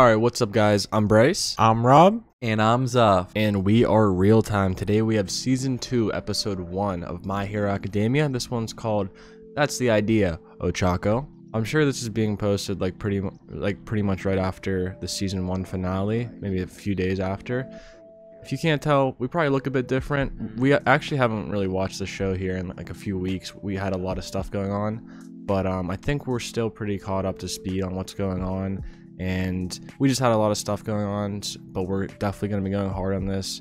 Alright, what's up guys? I'm Bryce. I'm Rob. And I'm Zuff. And we are Reel-Time. Today we have Season 2, Episode 1 of My Hero Academia. This one's called, That's the Idea, Ochaco. I'm sure this is being posted like pretty much right after the Season 1 finale, maybe a few days after. If you can't tell, we probably look a bit different. We actually haven't really watched the show here in like a few weeks. We had a lot of stuff going on, but I think we're still pretty caught up to speed on what's going on. And we just had a lot of stuff going on, but we're definitely going to be going hard on this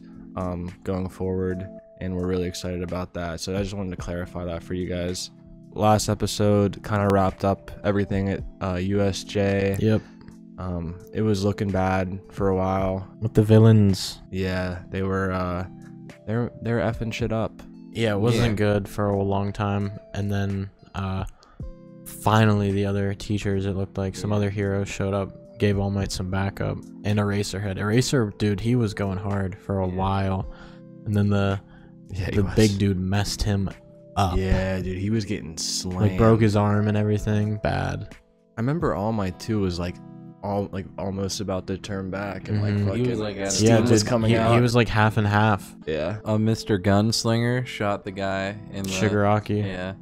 going forward. And we're really excited about that. So I just wanted to clarify that for you guys. Last episode kind of wrapped up everything at USJ. Yep. It was looking bad for a while with the villains. Yeah, they were they're effing shit up. Yeah, it wasn't good for a long time, and then finally the other teachers, it looked like some other heroes showed up, gave All Might some backup, and Eraser Head. Eraser, dude, he was going hard for a while, and then the big dude messed him up. Yeah, dude, he was getting slammed. Like broke his arm and everything. Bad. I remember All Might too was like. almost about to turn back and like fucking he was like steam was coming out. He was like half and half. Yeah. Mr. Gunslinger shot the guy in the Shigaraki. Yeah.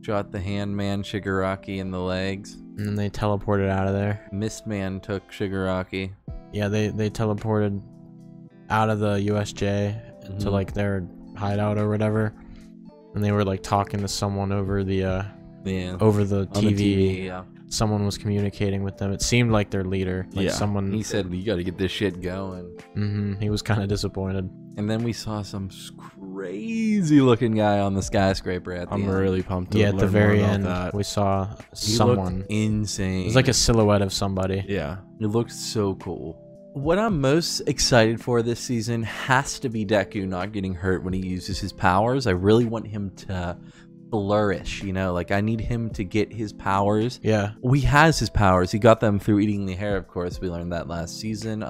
Shot the handman Shigaraki in the legs. And then they teleported out of there. Mistman took Shigaraki. Yeah, they teleported out of the USJ to like their hideout or whatever. And they were like talking to someone over the TV. Yeah. Someone was communicating with them. It seemed like their leader, like someone, he said, you got to get this shit going. He was kind of disappointed. And then we saw some crazy looking guy on the skyscraper at the end. I'm really pumped. Yeah, at the very end we saw someone insane. It was like a silhouette of somebody. Yeah, it looked so cool. What I'm most excited for this season has to be Deku not getting hurt when he uses his powers. I really want him to flourish, you know, like I need him to get his powers. Yeah, he has his powers. He got them through eating the hair, of course. We learned that last season.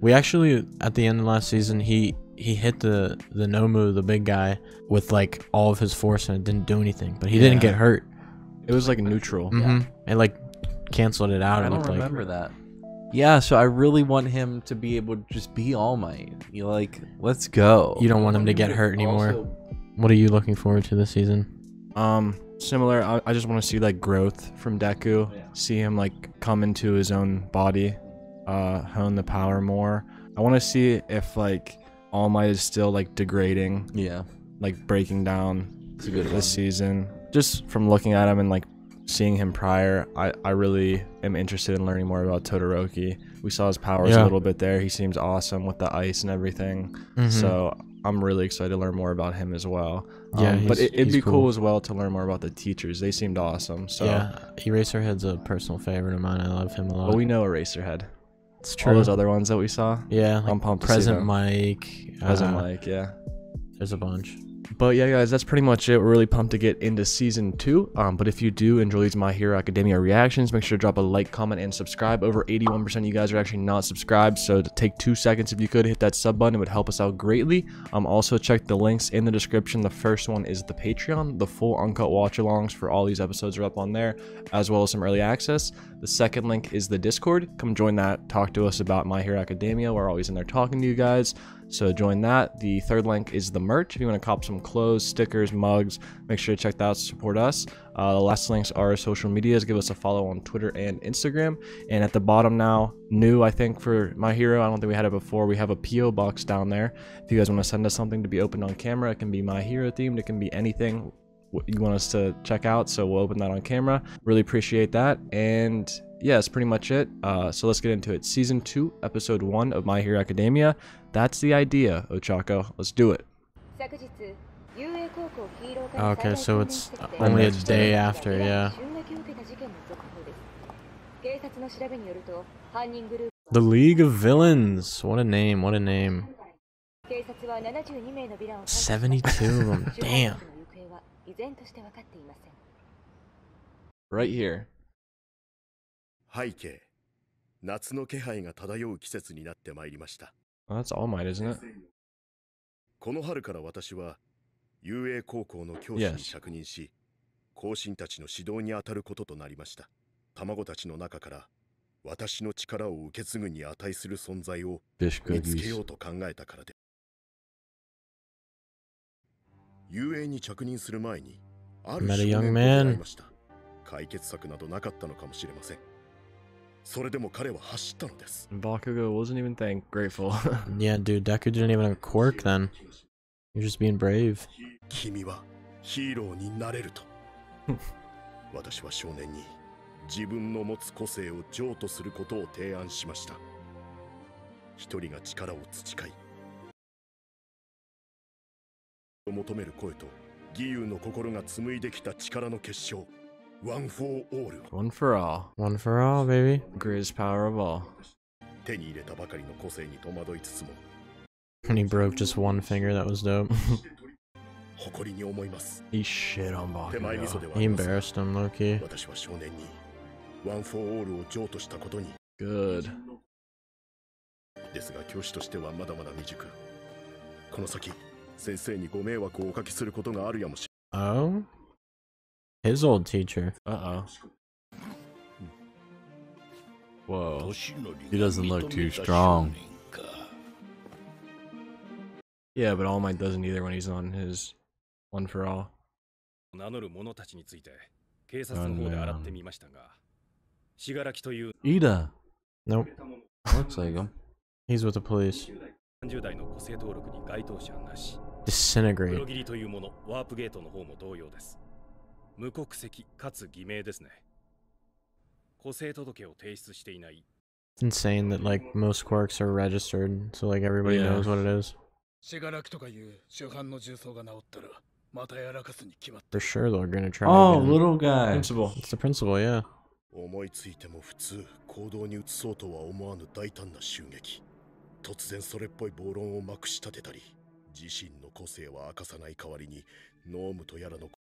We actually at the end of last season he hit the Nomu, the big guy, with like all of his force, and it didn't do anything, but he didn't get hurt. It was like neutral. It like canceled it out. I don't remember that. Yeah, so I really want him to be able to just be All Might. You're like, let's go. You don't want him to get hurt anymore. What are you looking forward to this season? Similar. I just want to see like growth from Deku. Yeah. See him like come into his own body, hone the power more. I want to see if like All Might is still like degrading. Yeah. Like breaking down this season. Just from looking at him and like seeing him prior, I really am interested in learning more about Todoroki. We saw his powers a little bit there. He seems awesome with the ice and everything. So I'm really excited to learn more about him as well. But it'd be cool as well to learn more about the teachers. They seemed awesome. So yeah, Eraser Head's a personal favorite of mine. I love him a lot. But we know Eraser Head. It's true. All those other ones that we saw. Yeah, like I'm pumped. Present Mike. Present Mike. Yeah, there's a bunch. But yeah, guys, that's pretty much it. We're really pumped to get into Season 2. But if you do enjoy these My Hero Academia reactions, make sure to drop a like, comment, and subscribe. Over 81% of you guys are actually not subscribed, so to take 2 seconds if you could, hit that sub button. It would help us out greatly. Also, check the links in the description. The first one is the Patreon. The full uncut watch-alongs for all these episodes are up on there, as well as some early access. The second link is the Discord. Come join that. Talk to us about My Hero Academia. We're always in there talking to you guys. So join that. The third link is the merch. If you want to cop some clothes, stickers, mugs, make sure to check that out to support us. The last links are social medias. Give us a follow on Twitter and Instagram. And at the bottom now, new, I think, for My Hero. I don't think we had it before. We have a P.O. box down there. If you guys want to send us something to be opened on camera, it can be My Hero themed. It can be anything you want us to check out. So we'll open that on camera. Really appreciate that. And yeah, that's pretty much it. So let's get into it. Season 2, Episode 1 of My Hero Academia. That's the idea, Ochaco. Let's do it. Okay, so it's only a day after, yeah. The League of Villains. What a name, what a name. 72 of them, damn. Right here. 背景、夏の気配が漂う季節になってまいりました。That's All Might, isn't it? この春から私は UA 高校の教師に着任し、後進たちの指導にあたることとなりました。卵たちの中から私の力を受け継ぐに値する存在を見つけようと考えたからで。UAに着任する前にある少年と出会いました。解決策などなかったのかもしれません。それでも彼は走ったのです。 Bakugo wasn't even grateful. Yeah, dude, Deku didn't even have a quirk then. You're just being brave. 君はヒーローになれると。私は少年に自分の持つ個性を譲渡することを提案しました。一人が力を培い求める声と義勇の心が紡いできた力の結晶。 One for all. One for all. One for all, baby. Greatest power of all. And he broke just one finger. That was dope. He shit on Bakugo. He embarrassed him, low-key. Good. Oh? His old teacher. Uh-oh. Whoa. He doesn't look too strong. Yeah, but All Might doesn't either when he's on his One for All. Iida. Nope. Looks like him. He's with the police. Disintegrate. It's insane that like most quirks are registered, so like everybody knows what it is. For sure they're gonna try. Oh, little guy. Principal. It's the principal, yeah.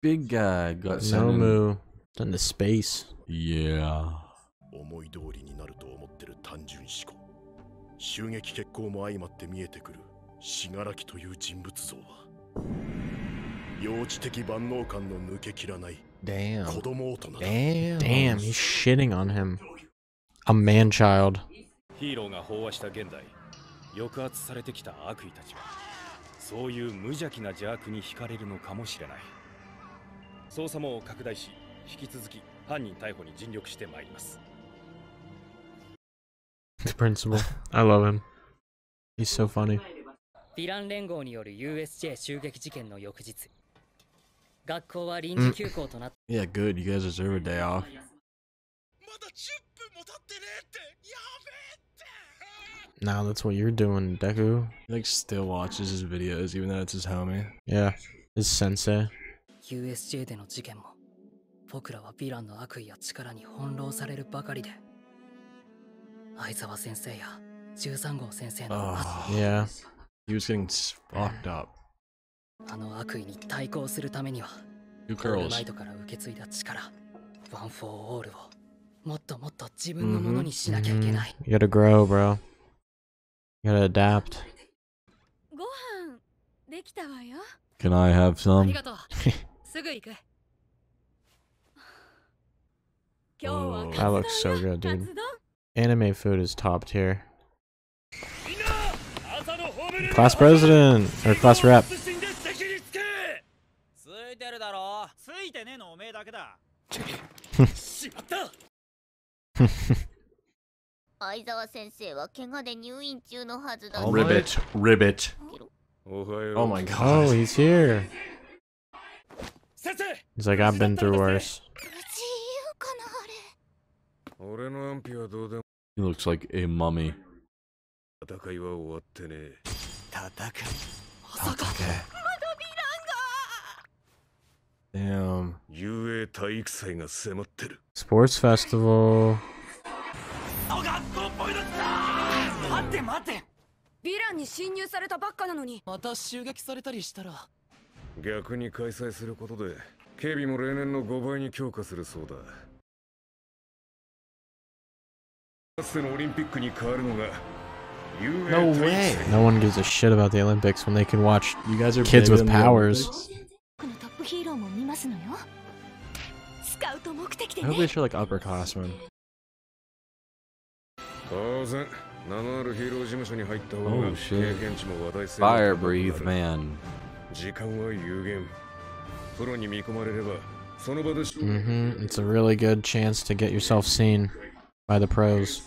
Big guy got Nomu in the space. Yeah. Damn, he's shitting on him. A man child. The principal. I love him. He's so funny. Yeah, good. You guys deserve a day off. Now that's what you're doing, Deku. He like still watches his videos even though it's his homie. Yeah, his sensei. USJ での事件も僕らはヴィランの悪意や力に翻弄されるばかりで相沢先生や13号先生のあの悪意に対抗するためにはライトから受け継いだ力ワン・フォー・オールをもっともっと自分のものにしなきゃいけない。You gotta grow, bro. You gotta adapt. ご飯できたわよ。Can I have some? Oh, that looks so good, dude. Anime food is top tier. Class president! Or class rep. Ribbit, ribbit. Oh my god. Oh, he's here. He's like, I've been through worse. He looks like a mummy. Damn. Sports festival. No way. No one gives a shit about the Olympics when they can watch kids with powers. I hope they show like upperclassmen. Oh shit. Fire breathe, man. Mm-hmm. It's a really good chance to get yourself seen by the pros.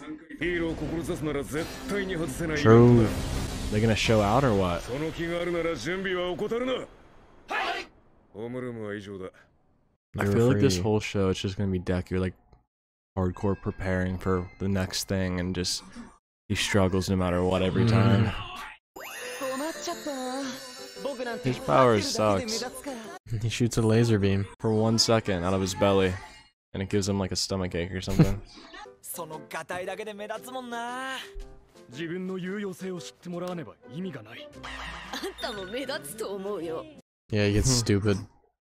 True. They're gonna show out or what? I feel like this whole show, it's just gonna be Deku like hardcore preparing for the next thing, and just he struggles no matter what every time. His power sucks. He shoots a laser beam for 1 second out of his belly, and it gives him like a stomach ache or something. Yeah, he gets stupid.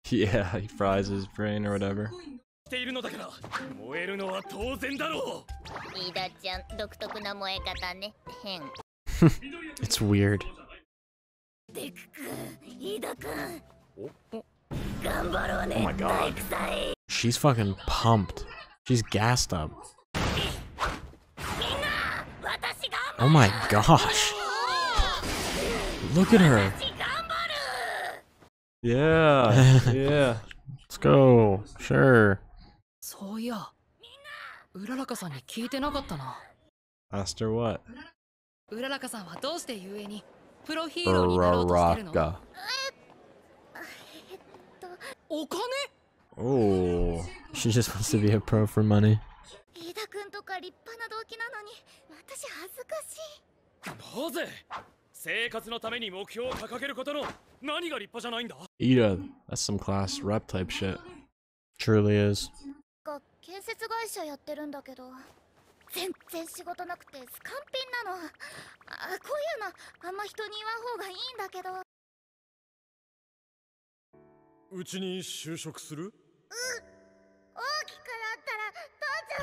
Yeah, he fries his brain or whatever. It's weird. Oh my god. She's fucking pumped. She's gassed up. Oh my gosh. Look at her. Yeah. Yeah. Let's go. Sure. Asked her what? Uraraka. Oh, she just wants to be a pro for money. Iida, that's some class rep type shit. Truly is.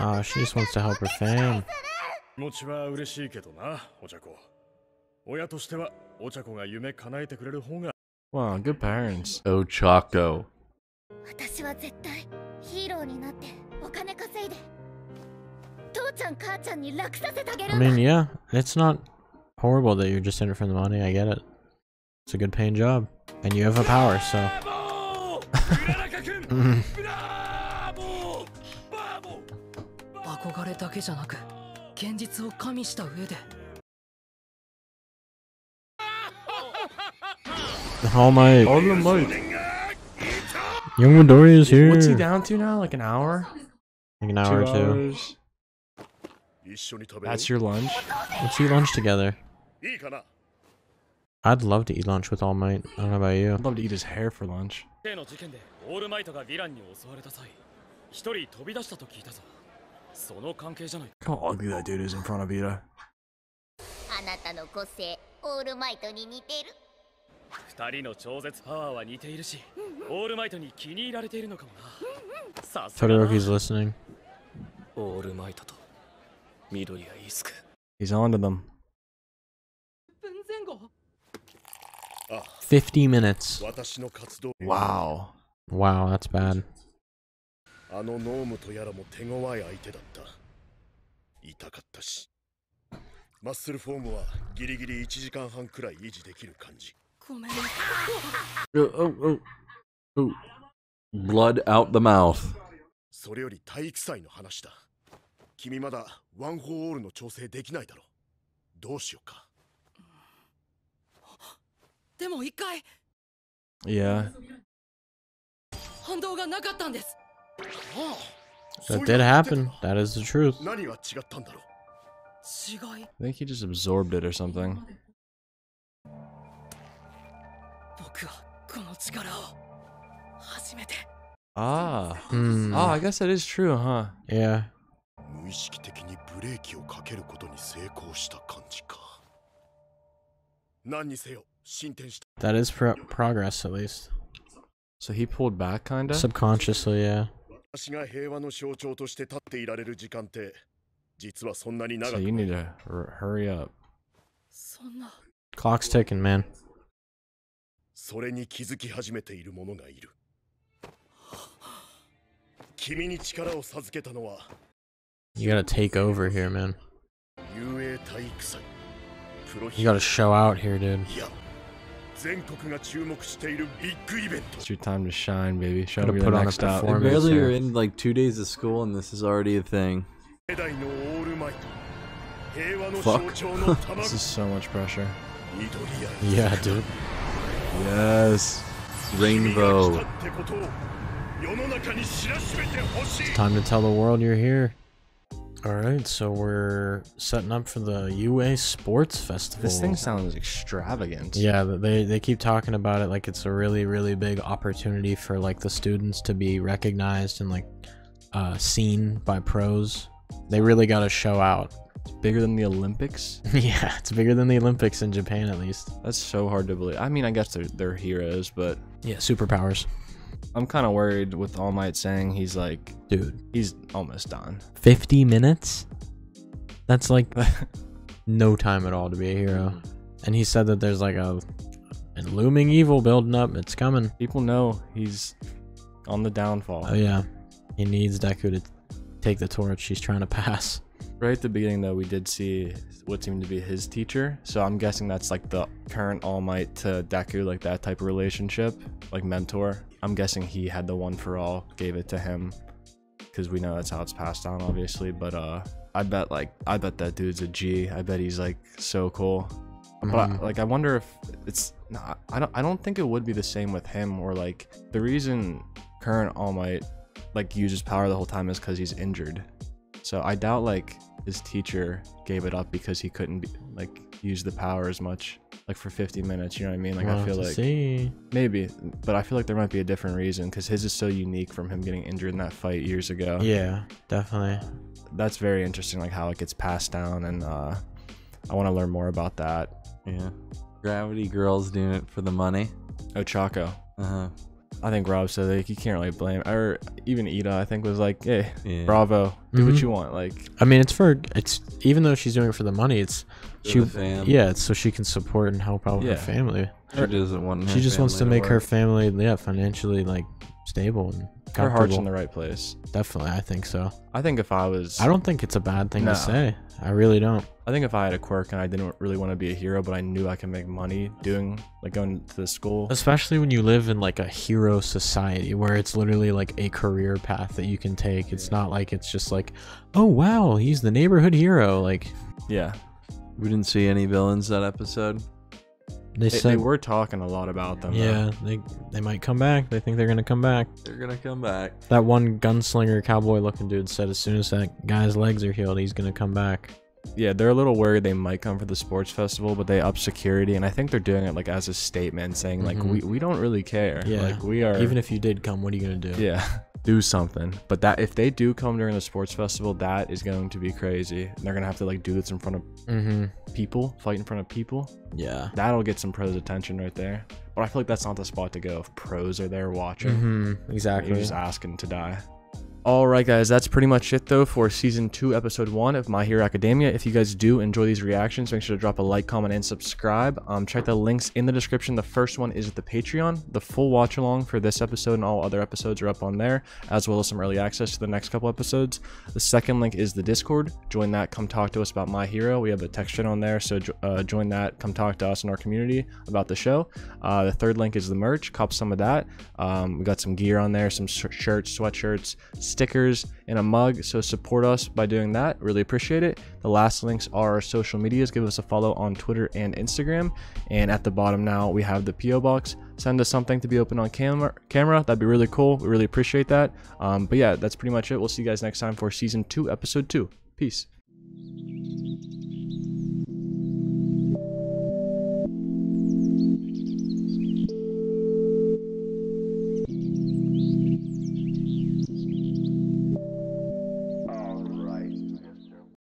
Ah, she just wants to help her fam. Wow, good parents. Ochaco. I mean, yeah, it's not horrible that you're just in it for the money, I get it. It's a good paying job. And you have a power, so... All Might. All Might. Young Midoriya is here. What's he down to now? Like an hour? Like an hour or two. That's your lunch? Let's eat lunch together. I'd love to eat lunch with All Might. I don't know about you. I'd love to eat his hair for lunch. Look how ugly that dude is in front of Iida. Todoroki's listening. He's on to them. 50 minutes. Wow. Wow, that's bad. Oh. Blood out the mouth. Yeah. That did happen. That is the truth. I think he just absorbed it or something. Ah. Hmm. Oh, I guess that is true, huh? Yeah. That is progress, at least. So he pulled back, kinda? Subconsciously, yeah. So you need to hurry up. Clock's ticking, man. You gotta take over here, man. You gotta show out here, dude. It's your time to shine, baby. Show up, put on a performance. Barely you're in like 2 days of school, and this is already a thing. Fuck. This is so much pressure. Yeah, dude. Yes. Rainbow. It's time to tell the world you're here. Alright, so we're setting up for the UA Sports Festival. This thing sounds extravagant. Yeah, they keep talking about it like it's a really, really big opportunity for like the students to be recognized and like seen by pros. They really got to show out. It's bigger than the Olympics? Yeah, it's bigger than the Olympics in Japan, at least. That's so hard to believe. I mean, I guess they're heroes, but... Yeah, superpowers. I'm kind of worried with All Might saying he's like, dude, he's almost done. 50 minutes? That's like no time at all to be a hero. And he said that there's like a looming evil building up. It's coming. People know he's on the downfall. Oh yeah. He needs Deku to take the torch. He's trying to pass. Right at the beginning though, we did see what seemed to be his teacher. So I'm guessing that's like the current All Might to Deku, like that type of relationship, like mentor. I'm guessing he had the One for All, gave it to him, because we know that's how it's passed on, obviously. But I bet that dude's a G. I bet he's like so cool. Mm-hmm. But I wonder if it's not. I don't think it would be the same with him. Or like the reason current All Might like uses power the whole time is because he's injured. So I doubt like his teacher gave it up because he couldn't be, like use the power as much. Like for 50 minutes, you know what I mean? Like I feel like maybe, but I feel like there might be a different reason because his is so unique from him getting injured in that fight years ago. Yeah, definitely. That's very interesting, like how it gets passed down, and I want to learn more about that. Yeah, Gravity Girl's doing it for the money. Ochaco. I think Rob said like you can't really blame, or even Iida I think was like, hey, yeah, bravo, do what you want. Like I mean, it's even though she's doing it for the money, it's it's so she can support and help out her family. She doesn't want. She just wants to make her family financially like stable and comfortable. Her heart's in the right place. Definitely, I think so. I think if I was, I don't think it's a bad thing to say. I really don't. I think if I had a quirk and I didn't really want to be a hero, but I knew I could make money doing like going to the school, especially when you live in like a hero society where it's literally like a career path that you can take. It's not like it's just like, oh wow, he's the neighborhood hero. Like, yeah, we didn't see any villains that episode. They were talking a lot about them. Yeah, though. They might come back. They think they're gonna come back. They're gonna come back. That one gunslinger cowboy looking dude said as soon as that guy's legs are healed, he's gonna come back. Yeah, they're a little worried they might come for the sports festival, but they up security, and I think they're doing it like as a statement, saying like we don't really care. Yeah, like we are. Even if you did come, what are you gonna do? Yeah, do something. But that if they do come during the sports festival, that is going to be crazy, and they're gonna have to like do this in front of people, fight in front of people. Yeah, that'll get some pros attention right there. But I feel like that's not the spot to go if pros are there watching. Exactly, you're just asking to die. Alright guys, that's pretty much it though for Season 2, Episode 1 of My Hero Academia. If you guys do enjoy these reactions, make sure to drop a like, comment, and subscribe. Check the links in the description. The first one is at the Patreon. The full watch-along for this episode and all other episodes are up on there, as well as some early access to the next couple episodes. The second link is the Discord. Join that, come talk to us about My Hero. We have a text channel on there, so join that, come talk to us in our community about the show. The third link is the merch. Cop some of that. We got some gear on there, some shirts, sweatshirts, stickers, and a mug, so support us by doing that. Really appreciate it. The last links are our social medias. Give us a follow on Twitter and Instagram, and at the bottom now we have the PO box. Send us something to be open on camera. That'd be really cool. We really appreciate that. But yeah, that's pretty much it. We'll see you guys next time for Season 2, Episode 2. Peace.